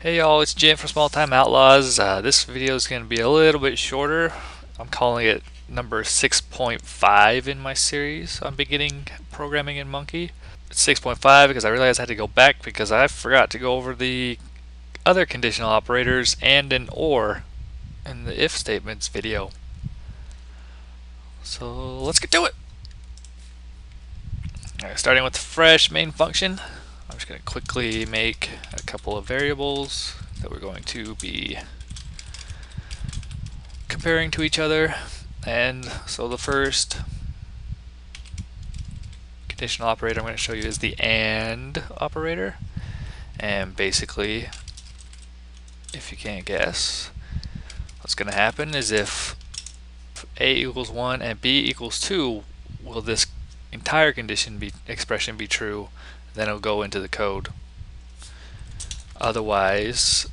Hey y'all, it's Jim from Smalltime Outlaws. This video is going to be a little bit shorter. I'm calling it number 6.5 in my series on beginning programming in Monkey. It's 6.5 because I realized I had to go back because I forgot to go over the other conditional operators and an or in the if statements video. So let's get to it. All right, starting with the fresh main function. I'm just going to quickly make a couple of variables that we're going to be comparing to each other. And so the first conditional operator I'm going to show you is the AND operator. And basically, if you can't guess, what's going to happen is if A equals 1 and B equals 2, will this entire expression be true? Then it'll go into the code. Otherwise,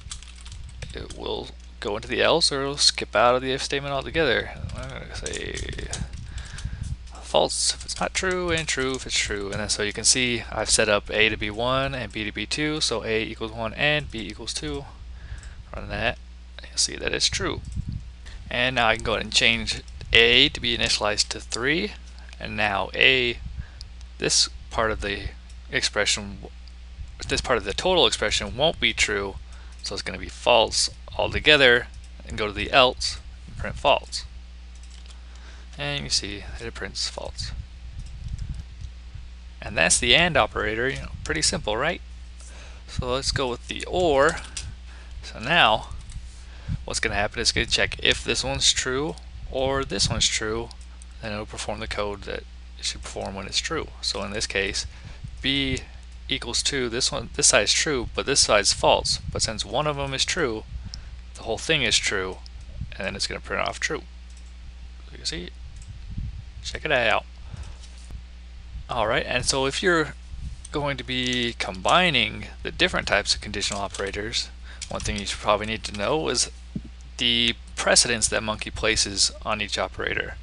it will go into the else, or it'll skip out of the if statement altogether. I'm going to say false if it's not true, and true if it's true. And then so you can see I've set up A to be 1 and B to be 2, so A equals 1 and B equals 2. Run that, and you'll see that it's true. And now I can go ahead and change A to be initialized to 3, and now this part of the expression, this part of the total expression won't be true, so it's going to be false altogether, and go to the else and print false. And you see that it prints false. And that's the AND operator. You know, pretty simple, right? So let's go with the OR. So now what's going to happen is it's going to check if this one's true or this one's true, then it'll perform the code that it should perform when it's true. So in this case, B equals 2, this side's true, but this side's false. But since one of them is true, the whole thing is true, and then it's going to print off true. So you can see it. Check it out. Alright, and so if you're going to be combining the different types of conditional operators, one thing you should probably need to know is the precedence that Monkey places on each operator.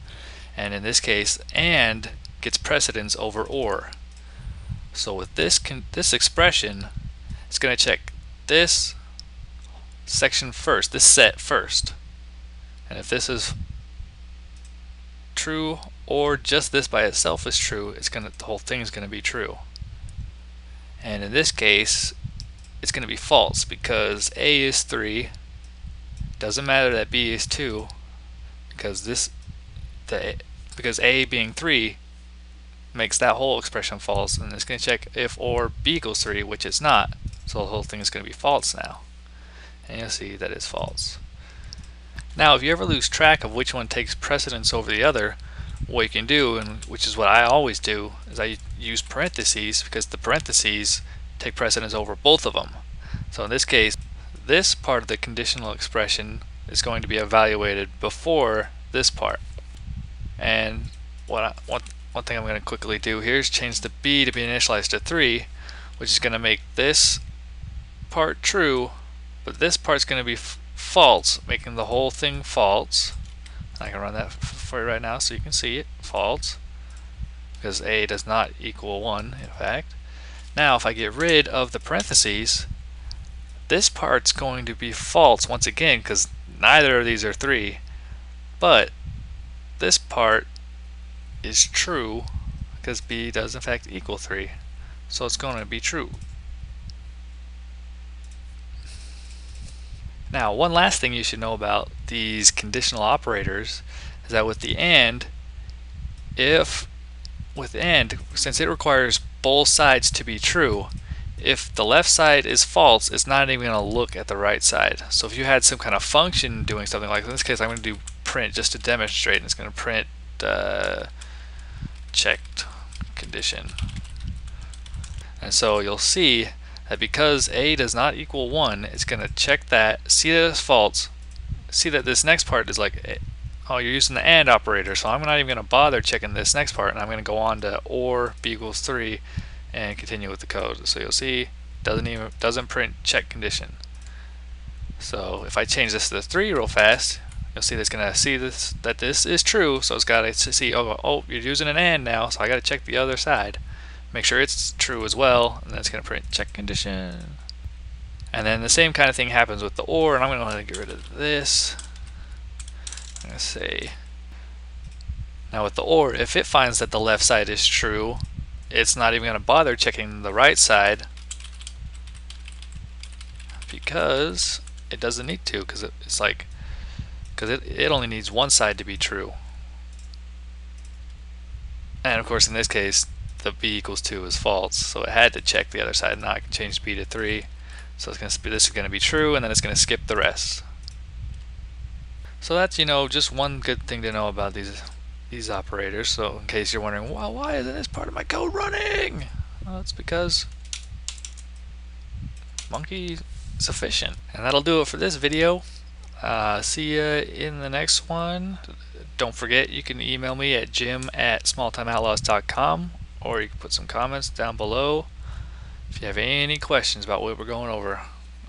And in this case, AND gets precedence over OR. So with this expression, it's going to check this section first, this set first. And if this is true, or just this by itself is true, the whole thing is going to be true. And in this case, it's going to be false because A is 3. Doesn't matter that B is 2, because A being 3 makes that whole expression false, and it's going to check if or B equals 3, which it's not, so the whole thing is going to be false now. And you'll see that it's false. Now if you ever lose track of which one takes precedence over the other, what you can do, and which is what I always do, is I use parentheses, because the parentheses take precedence over both of them. So in this case, this part of the conditional expression is going to be evaluated before this part. And one thing I'm going to quickly do here is change the B to be initialized to 3, which is going to make this part true, but this part's going to be false, making the whole thing false. I can run that for you right now so you can see it, false, because A does not equal 1, in fact. Now if I get rid of the parentheses, this part's going to be false once again, because neither of these are 3, but this part is true because B does in fact equal 3, so it's going to be true. Now one last thing you should know about these conditional operators is that with the AND, since it requires both sides to be true, if the left side is false, it's not even going to look at the right side. So if you had some kind of function doing something like, in this case I'm going to do print just to demonstrate, and it's going to print checked condition. And so you'll see that because A does not equal 1, it's going to check that, see that it's false, see that this next part is like, oh, you're using the AND operator, so I'm not even going to bother checking this next part, and I'm going to go on to OR B equals 3 and continue with the code. So you'll see doesn't print check condition. So if I change this to the 3 real fast, you'll see that's going to see that this is true, so it's got to see, oh, you're using an AND now, so I got to check the other side, make sure it's true as well, and that's going to print check condition. And then the same kind of thing happens with the ore, and I'm going to go ahead and get rid of this. I'm going to say, now with the ore, if it finds that the left side is true, it's not even going to bother checking the right side because it doesn't need to, because it's like, because it only needs one side to be true. And of course in this case the b equals 2 is false, so it had to check the other side. Now I can change b to 3, so it's going to be, this is going to be true, and then it's going to skip the rest. So that's, you know, just one good thing to know about these operators. So in case you're wondering, well, why isn't this part of my code running? Well, it's because Monkey is efficient. And that'll do it for this video. See ya in the next one. Don't forget, you can email me at jim@smalltimeoutlaws.com, or you can put some comments down below if you have any questions about what we're going over.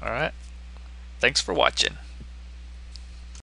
Alright, thanks for watching.